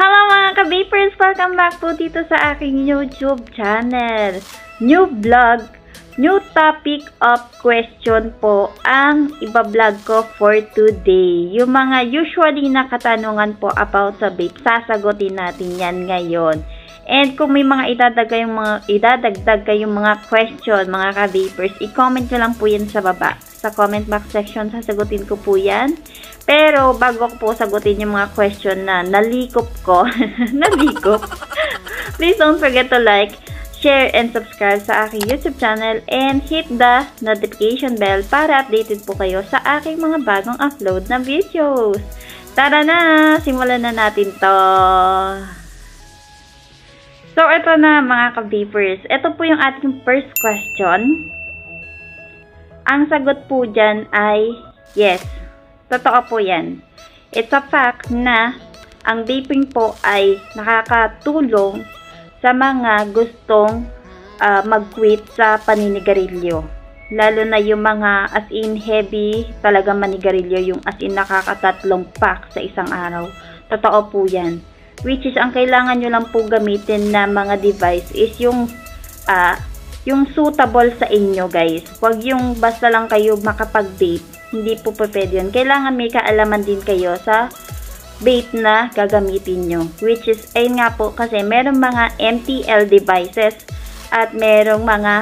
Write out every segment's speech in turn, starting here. Hello mga ka-vapers! Welcome back po dito sa aking YouTube channel. New vlog, new topic of question po ang iba-vlog ko for today. Yung mga usually na katanungan po about sa vape, sasagutin natin yan ngayon. And kung may mga idadagdag kayong mga question, mga ka-vapers, i-comment nyo lang po yan sa baba. Sa comment box section, sasagutin ko po yan. Pero bago ko po sagutin yung mga question na nalikop ko, please don't forget to like, share, and subscribe sa aking YouTube channel. And hit the notification bell para updated po kayo sa aking mga bagong upload na videos. Tara na! Simulan na natin to! So, ito na mga ka-vapers. Ito po yung ating first question. Ang sagot po dyan ay yes. Totoo po yan. It's a fact na ang vaping po ay nakakatulong sa mga gustong mag-quit sa paninigarilyo. Lalo na yung mga as in heavy, talaga manigarilyo, yung as in nakakatatlong pack sa isang araw. Totoo po yan. Which is, ang kailangan nyo lang po gamitin na mga device is yung suitable sa inyo, guys. Huwag yung basta lang kayo makapag-vape. Hindi po pwede yun. Kailangan may kaalaman din kayo sa vape na gagamitin nyo. Which is, ayun nga po, kasi merong mga MTL devices at merong mga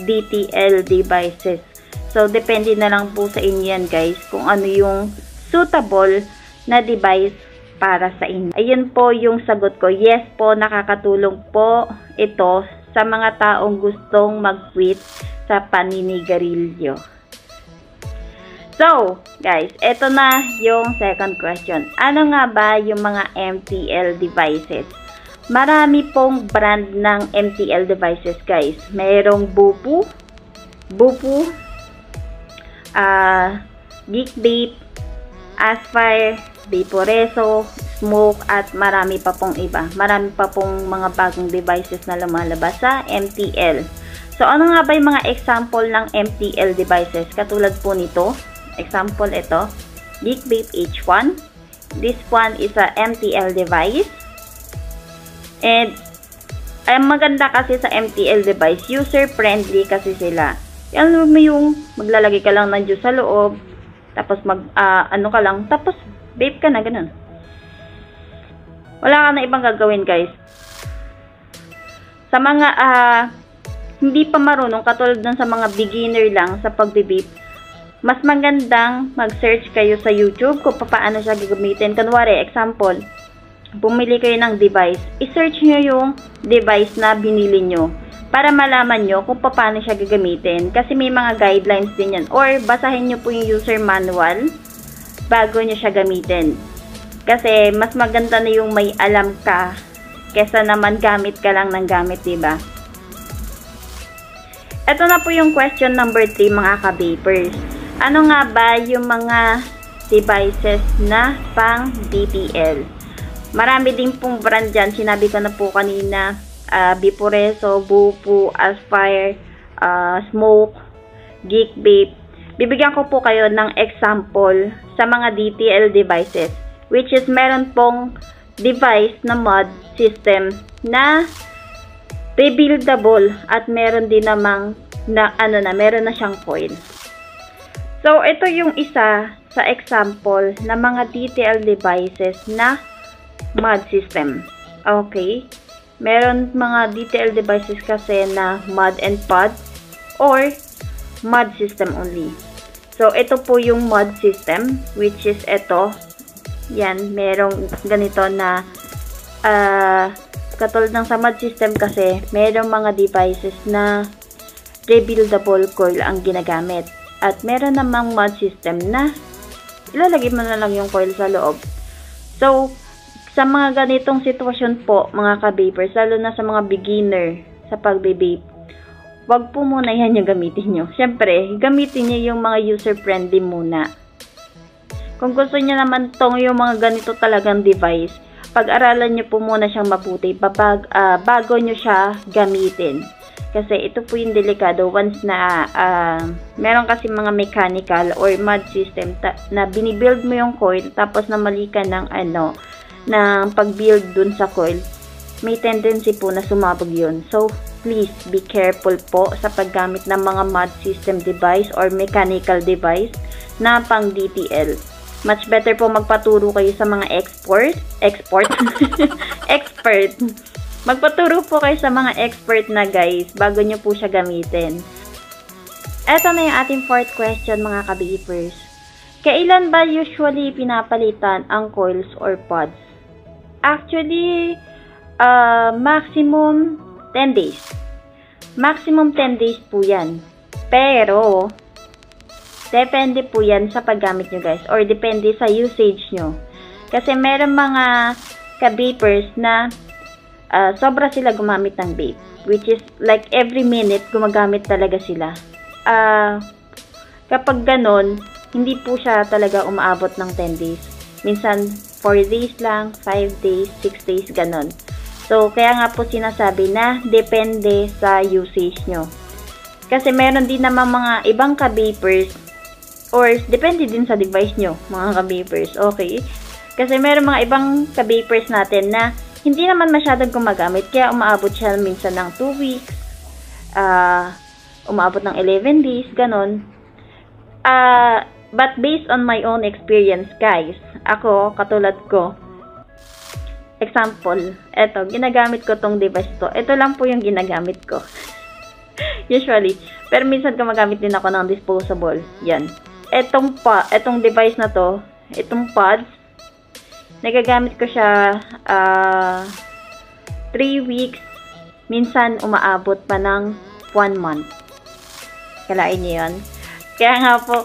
DTL devices. So, depende na lang po sa inyo yan, guys, kung ano yung suitable na device para sa inyo. Ayun po yung sagot ko. Yes po, nakakatulong po ito sa mga taong gustong mag-quit sa paninigarilyo. So, guys, eto na yung second question. Ano nga ba yung mga MTL devices? Marami pong brand ng MTL devices, guys. Merong VooPoo, GeekVape, Aspire, Vaporesso, SMOK, at marami pa pong iba. Marami pa pong mga bagong devices na lumalabas sa MTL. So, ano nga ba yung mga example ng MTL devices? Katulad po nito. Example ito. GeekVape H1. This one is a MTL device. And, ang maganda kasi sa MTL device, user-friendly kasi sila. Alam mo yung maglalagay ka lang ng juice sa loob, tapos tapos vape ka na, ganun. Wala ka na ibang gagawin, guys. Sa mga hindi pa marunong, katulad dun sa mga beginner lang sa pagbe-vape, mas magandang mag-search kayo sa YouTube kung paano siya gagamitin. Kunwari, example, bumili kayo ng device, i-search nyo yung device na binili nyo para malaman nyo kung paano siya gagamitin. Kasi may mga guidelines din yan. Or, basahin nyo po yung user manual bago nyo siya gamitin. Kasi, mas maganda na yung may alam ka kesa naman gamit ka lang ng gamit, diba? Ito na po yung question number 3, mga ka-vapers. Ano nga ba yung mga devices na pang DTL? Marami din pong brand dyan. Sinabi ko na po kanina, Vaporesso, VooPoo, Aspire, SMOK, GeekVape. Bibigyan ko po kayo ng example sa mga DTL devices, which is meron pong device na mod system na rebuildable at meron din namang meron na siyang coil. So, ito yung isa sa example na mga DTL devices na mod system. Okay? Meron mga DTL devices kasi na mod and pod or mod system only. So, ito po yung mod system, which is ito. Yan, merong ganito na katulad ng sa mod system kasi merong mga devices na rebuildable coil ang ginagamit. At meron namang mod system na ilalagay mo na lang yung coil sa loob. So, sa mga ganitong sitwasyon po, mga ka-vapers, lalo na sa mga beginner sa pagbe-vape, wag po muna yan yung gamitin nyo. Siyempre, gamitin nyo yung mga user-friendly muna. Kung gusto nyo naman tong yung mga ganito talagang device, pag-aralan nyo po muna siyang mabuti bago nyo siya gamitin. Kasi ito po yung delikado once na meron kasi mga mechanical or mud system na binibuild mo yung coil tapos na mali ka ng, ng pag-build dun sa coil. May tendency po na sumabog yun. So, please be careful po sa paggamit ng mga mud system device or mechanical device na pang DTL. Much better po magpaturo kayo sa mga expert. Magpaturo po kayo sa mga expert na guys bago nyo po siya gamitin. Eto na yung ating fourth question mga kabipers. Kailan ba usually pinapalitan ang coils or pods? Actually, maximum 10 days. Maximum 10 days po yan. Pero, depende po yan sa paggamit nyo guys or depende sa usage nyo. Kasi meron mga kabipers na sobra sila gumamit ng vape, which is like every minute gumagamit talaga sila. Kapag ganon, hindi po siya talaga umaabot ng 10 days. Minsan 4 days lang, 5 days, 6 days, ganon. So, kaya nga po sinasabi na depende sa usage nyo. Kasi meron din naman mga ibang ka-vapers or depende din sa device nyo, mga ka-vapers, okay? Kasi meron mga ibang ka-vapers natin na hindi naman masyadong gumagamit, kaya umaabot siya minsan ng 2 weeks, umaabot ng 11 days, ganun. But based on my own experience, guys, ako, katulad ko, example, eto, ginagamit ko tong device to. Ito lang po yung ginagamit ko. Usually. Pero minsan gumagamit din ako ng disposable. Yan. Etong device na to, itong pods, nagagamit ko siya 3 weeks. Minsan, umaabot pa ng 1 month. Kalain niyo yun. Kaya nga po,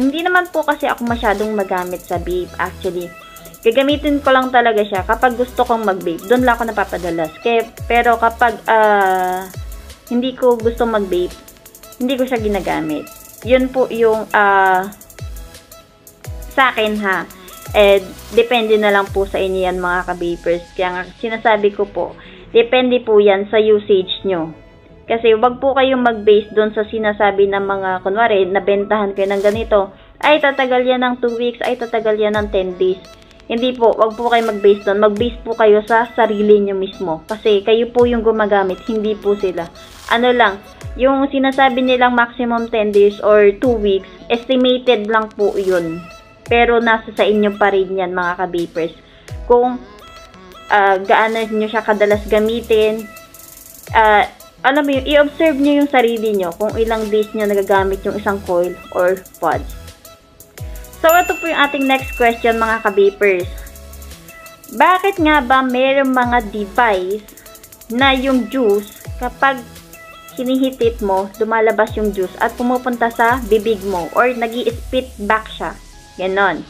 hindi naman po kasi ako masyadong magamit sa vape, actually. Gagamitin ko lang talaga siya kapag gusto kong mag-vape. Doon lang ako napapadalas. Pero kapag hindi ko gusto mag-vape, hindi ko siya ginagamit. Yun po yung sa akin ha. Eh, depende na lang po sa inyo yan mga ka-vapers. Kaya nga, sinasabi ko po, depende po yan sa usage nyo. Kasi wag po kayong mag-base doon sa sinasabi ng mga, kunwari, nabentahan kayo ng ganito, ay tatagal yan ng 2 weeks, ay tatagal yan ng 10 days. Hindi po, wag po kayo mag-base doon. Mag-base po kayo sa sarili nyo mismo. Kasi kayo po yung gumagamit, hindi po sila. Ano lang, yung sinasabi nilang maximum 10 days or 2 weeks, estimated lang po yun. Pero nasa sa inyo pa rin yan mga ka-vapers. Kung gaano nyo siya kadalas gamitin, alam mo yun, i-observe nyo yung sarili nyo kung ilang days nyo nagagamit yung isang coil or pod. So, ito po yung ating next question mga ka-vapers. Bakit nga ba mayroong mga device na yung juice kapag hinihitit mo, dumalabas yung juice at pumupunta sa bibig mo or nag-i-spit back siya? Ganon.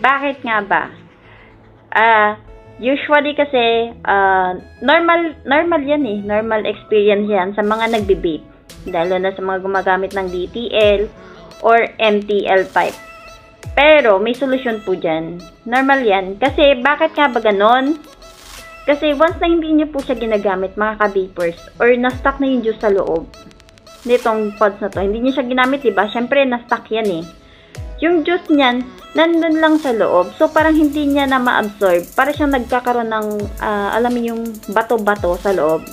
Bakit nga ba? Usually kasi, normal yan eh. Normal experience yan sa mga nagbe-vape. Dahil na sa mga gumagamit ng DTL or MTL type. Pero, may solusyon po dyan. Normal yan. Kasi, bakit nga ba ganon? Kasi, once na hindi nyo po siya ginagamit, mga ka-vapers, or na-stuck na yung juice sa loob. Nitong pods na to. Hindi nyo siya ginamit, diba? Siyempre, na-stuck yan eh. Yung juice niyan, nandun lang sa loob. So, parang hindi niya na ma-absorb. Parang siyang nagkakaroon ng, alam mo yung bato-bato sa loob.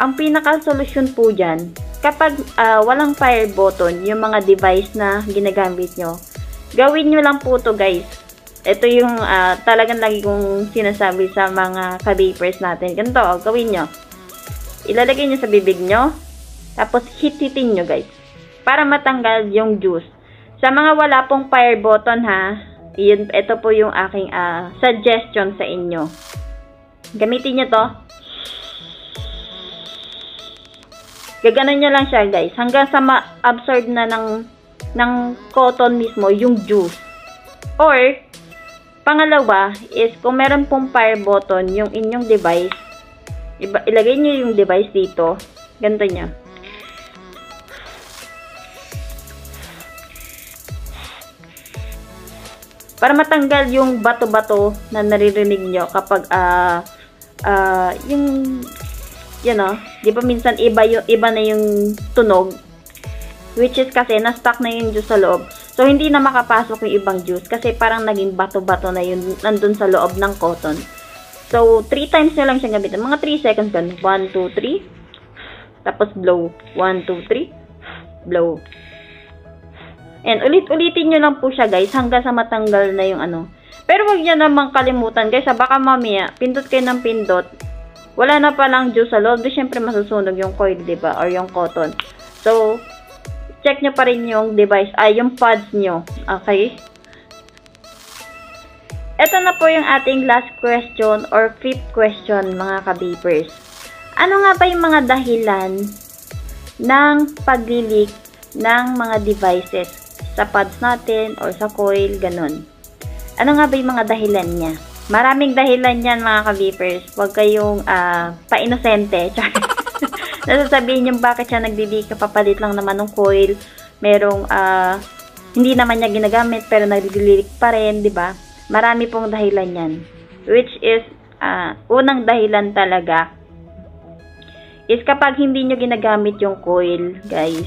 Ang pinaka-solusyon po dyan, kapag walang fire button, yung mga device na ginagamit nyo, gawin nyo lang po to guys. Ito yung talagang lagi kong sinasabi sa mga ka-vapers natin. Ganito, oh, gawin nyo. Ilalagay nyo sa bibig nyo, tapos hit-hitin nyo guys. Para matanggal yung juice. Sa mga wala pong fire button ha, yun, ito po yung aking suggestion sa inyo. Gamitin nyo to. Gaganon nyo lang siya guys, hanggang sa ma-absorb na ng cotton mismo yung juice. Or, pangalawa is kung meron pong fire button yung inyong device, ilagay nyo yung device dito. Ganito nyo. Para matanggal yung bato-bato na naririnig nyo kapag yung yun know, di ba minsan iba na yung tunog, which is kasi na-stuck na yung juice sa loob. So, hindi na makapasok yung ibang juice kasi parang naging bato-bato na yun nandun sa loob ng cotton. So, 3 times na lang siya gamitin. Mga 3 seconds ganun. 1, 2, 3. Tapos, blow. 1, 2, 3. Blow. And ulit-ulitin nyo lang po siya, guys, hanggang sa matanggal na yung ano. Pero wag nyo namang kalimutan, guys, baka mamaya pindot kayo ng pindot, wala na palang juice sa loob. Siyempre masusunog yung coil, diba? Or yung cotton. So, check nyo pa rin yung device, ay yung pads nyo. Okay? Ito na po yung ating last question or fifth question, mga ka-vapers. Ano nga ba yung mga dahilan ng paglilik ng mga devices? Sa pads natin, or sa coil, ganun. Ano nga ba yung mga dahilan niya? Maraming dahilan yan, mga ka-vapers. Huwag kayong pa-inosente. Nasasabihin yung bakit siya nagbilik, kapapalit lang naman ng coil. Merong, hindi naman niya ginagamit, pero naglilik pa rin, diba? Marami pong dahilan yan. Which is, unang dahilan talaga is kapag hindi nyo ginagamit yung coil, guys,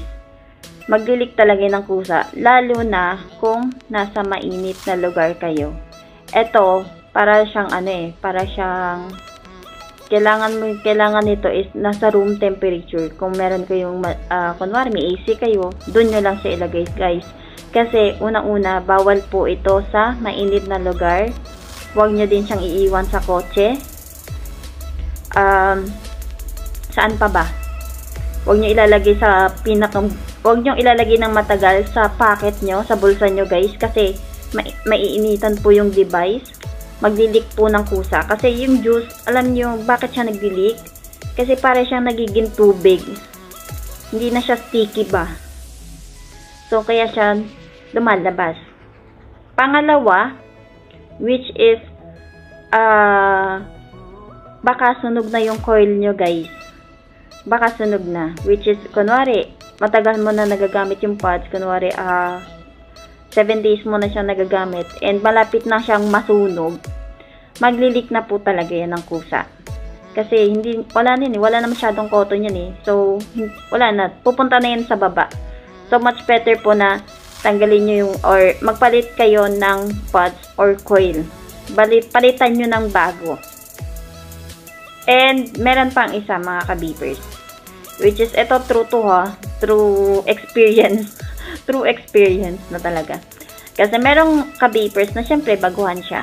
maglilik talaga ng kusa, lalo na kung nasa mainit na lugar kayo. Ito, para siyang ano eh, para siyang kailangan nito is nasa room temperature. Kung meron kayong kunwari may AC kayo, doon nyo lang siya ilagay, guys. Kasi unang-una, bawal po ito sa mainit na lugar. Huwag nyo din siyang iiwan sa kotse. Saan pa ba? Huwag nyo ilalagay sa huwag nyo ilalagay ng matagal sa pocket nyo, sa bulsa nyo, guys, kasi maiinitan po yung device. Maglilik po ng kusa. Kasi yung juice, alam nyo bakit siya naglilik? Kasi para siyang nagiging tubig. Hindi na siya sticky ba? So, kaya siya lumalabas. Pangalawa, which is, baka sunog na yung coil nyo, guys. Baka sunog na. Which is, kunwari, matagal mo na nagagamit yung pads, kunwari 7 days mo na siyang nagagamit and malapit na siyang masunog, maglilik na po talaga yan ng kusa. Kasi hindi, wala na masyadong cotton yan eh. So, wala na, pupunta na yan sa baba. So, much better po na tanggalin nyo yung, or magpalit kayo ng pads or coil. Palitan nyo ng bago. And, meron pang isa, mga ka-beepers. Which is, ito true to ha, true experience. True experience na talaga. Kasi merong ka-vapers na syempre baguhan siya.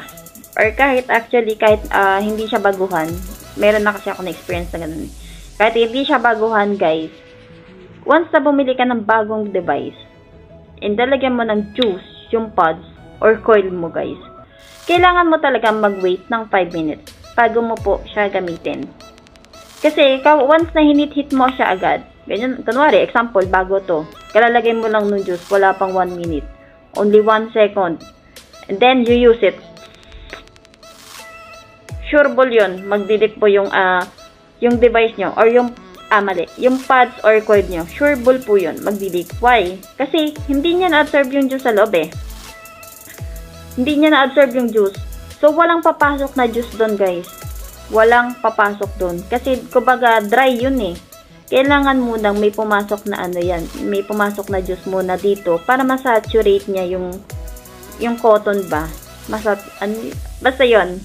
Or kahit hindi siya baguhan, meron na kasi ako na experience na ganun. Kahit hindi siya baguhan, guys, once na bumili ka ng bagong device, and dalagyan mo ng juice, yung pads, or coil mo, guys, kailangan mo talaga mag-wait ng 5 minutes bago mo po siya gamitin. Kasi, once na hinit-hit mo siya agad, ganyan, kunwari, example, bago to, kalalagay mo lang nung juice, wala pang 1 minute. Only 1 second. And then, you use it. Sure ball yun, magdidik po yung device nyo, or yung, yung pads or coil nyo. Sure ball po yun, magdidik. Why? Kasi, hindi niya na-absorb yung juice sa loob eh. Hindi niya na-absorb yung juice. So, walang papasok na juice doon, guys. Walang papasok doon. Kasi, kumbaga, dry yun eh. Kailangan munang may pumasok na ano yan. May pumasok na juice muna dito para masaturate niya yung cotton ba. Basta yun.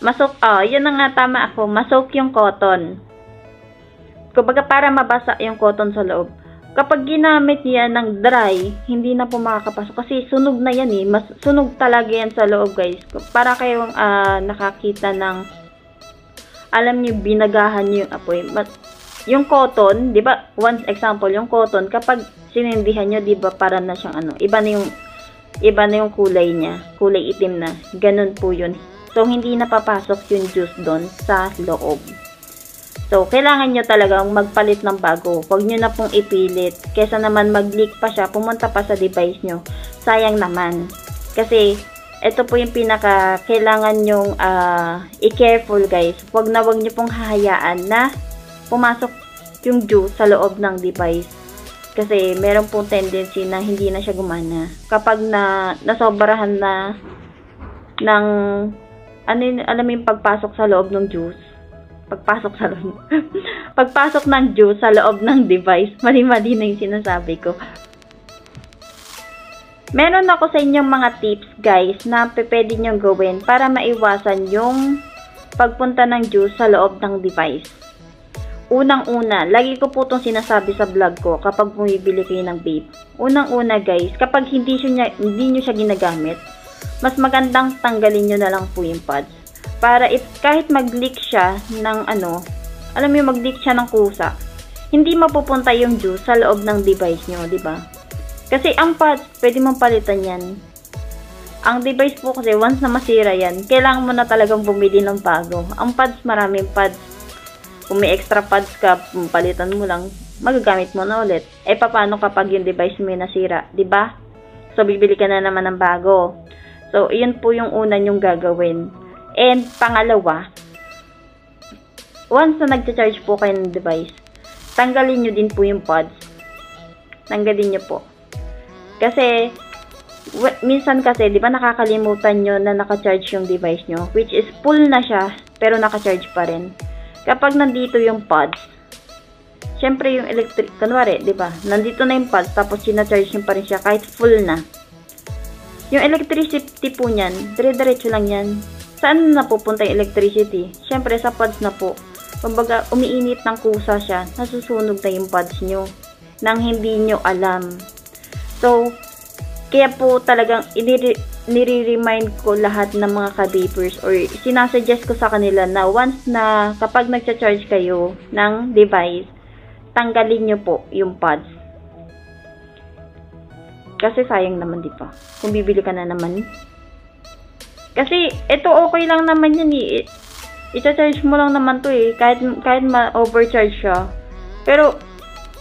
Masok, yun na nga tama ako. Masok yung cotton. Kumbaga, para mabasa yung cotton sa loob. Kapag ginamit niya ng dry, hindi na po makakapasok. Kasi sunog na yan eh. Mas, sunog talaga yan sa loob, guys. Para kayong nakakita ng alam niyo binagahan niyo yung apoy. Yung cotton, 'di ba? One example, yung cotton kapag sinindihan niyo, 'di ba, para na siyang ano, iba na yung kulay niya, kulay itim na. Ganun po 'yun. So hindi na papasok yung juice doon sa loob. So kailangan niyo talagang magpalit ng bago. Huwag niyo na pong ipilit kaysa naman mag-leak pa siya, pumunta pa sa device niyo. Sayang naman. Kasi ito po yung pinaka kailangan nyong i-careful, guys. Huwag nyo pong hahayaan na pumasok yung juice sa loob ng device. Kasi meron pong tendency na hindi na siya gumana. Kapag nasobrahan na ng, alam mo yung pagpasok sa loob ng juice, pagpasok sa loob. Pagpasok ng juice sa loob ng device. Mali-mali na yung sinasabi ko. Meron ako sa inyong mga tips, guys, na pwede nyong gawin para maiwasan yung pagpunta ng juice sa loob ng device. Unang-una, lagi ko po itong sinasabi sa vlog ko kapag bumibili kayo ng vape. Unang-una, guys, kapag hindi nyo siya ginagamit, mas magandang tanggalin nyo na lang po yung pads. Para kahit mag-leak siya ng ano, alam mo yung mag-leak siya ng kusa, hindi mapupunta yung juice sa loob ng device nyo, di ba? Kasi ang pads, pwede mong palitan yan. Ang device po kasi, once na masira yan, kailangan mo na talagang bumili ng bago. Ang pads, maraming pads. Kung may extra pads ka, palitan mo lang, magagamit mo na ulit. Eh, paano kapag yung device mo yung nasira, di ba? So, bibili ka na naman ng bago. So, iyon po yung una nyong gagawin. And, pangalawa, once na nagcha-charge po kayo ng device, tanggalin nyo din po yung pods. Tanggalin nyo po. Kasi, minsan kasi, di ba nakakalimutan nyo na naka-charge yung device nyo, which is full na siya, pero naka-charge pa rin. Kapag nandito yung pods, syempre yung electric, kunwari, di ba, nandito na yung pods, tapos sina-charge nyo pa rin siya, kahit full na. Yung electricity po nyan, dire-diretso lang yan. Saan na pupunta yung electricity? Siyempre, sa pads na po. Kumbaga, umiinit ng kusa siya, nasusunog na yung pads nyo nang hindi nyo alam. So, kaya po talagang nire-remind ko lahat ng mga ka-vapers or sinasuggest ko sa kanila na once na kapag nagcha-charge kayo ng device, tanggalin nyo po yung pads. Kasi sayang naman, di pa. Kung bibili ka na naman. Kasi, ito okay lang naman yan eh. I-charge mo lang naman to eh. Kahit ma-overcharge siya. Pero,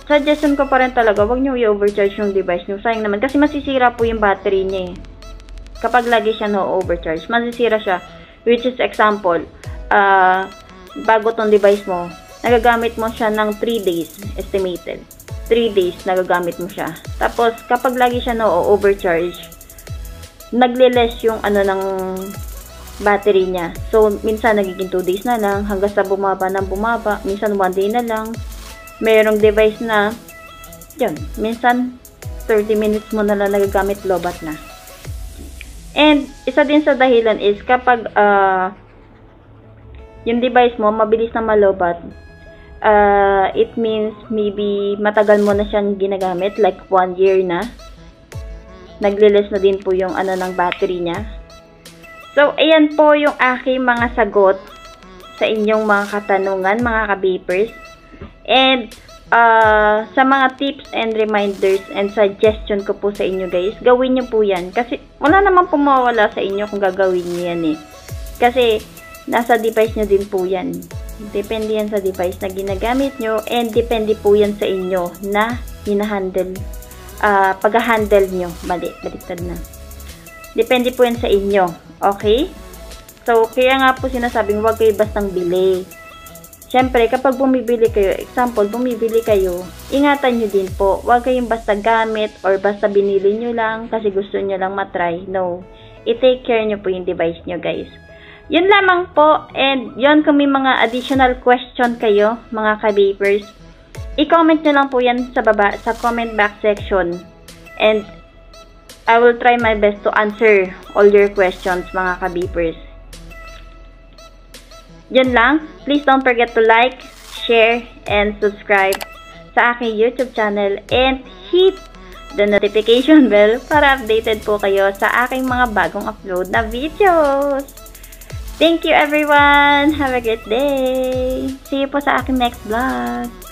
suggestion ko pa rin talaga, huwag nyo i-overcharge yung device nyo. Sayang naman. Kasi masisira po yung battery niya eh. Kapag lagi siya na-overcharge, masisira siya. Which is example, bago tong device mo, nagagamit mo siya ng 3 days, estimated. 3 days nagagamit mo siya. Tapos, kapag lagi siya na-overcharge, nagle-less yung ano ng battery niya. So, minsan nagiging 2 days na lang hanggang sa bumaba ng bumaba. Minsan 1 day na lang. Mayroong device na, yun, minsan 30 minutes mo na lang nagagamit, lobat na. And, isa din sa dahilan is kapag yung device mo mabilis na malobat, it means maybe matagal mo na siyang ginagamit, like 1 year na. Naglilis na din po yung ano ng battery niya. So, ayan po yung aking mga sagot sa inyong mga katanungan, mga ka-vapers. And, sa mga tips and reminders and suggestion ko po sa inyo, guys, gawin nyo po yan. Kasi, wala naman po mawawala sa inyo kung gagawin nyo yan eh. Kasi, nasa device nyo din po yan. Depende yan sa device na ginagamit nyo and depende po yan sa inyo na hinahandle. Pag-handle nyo. Baliktad na. Depende po yan sa inyo. Okay? So, kaya nga po sinasabing huwag kayo bastang bili. Siyempre, kapag bumibili kayo, example, bumibili kayo, ingatan nyo din po. Huwag kayong basta gamit or basta binili nyo lang kasi gusto nyo lang matry. No. I-take care nyo po yung device nyo, guys. Yun lamang po. And yun, kung may mga additional question kayo, mga ka-vapers, i-comment nyo lang po yan sa baba, sa comment back section. And, I will try my best to answer all your questions, mga ka-vapers. Yun lang. Please don't forget to like, share, and subscribe sa aking YouTube channel. And, hit the notification bell para updated po kayo sa aking mga bagong upload na videos. Thank you, everyone! Have a great day! See you po sa aking next vlog!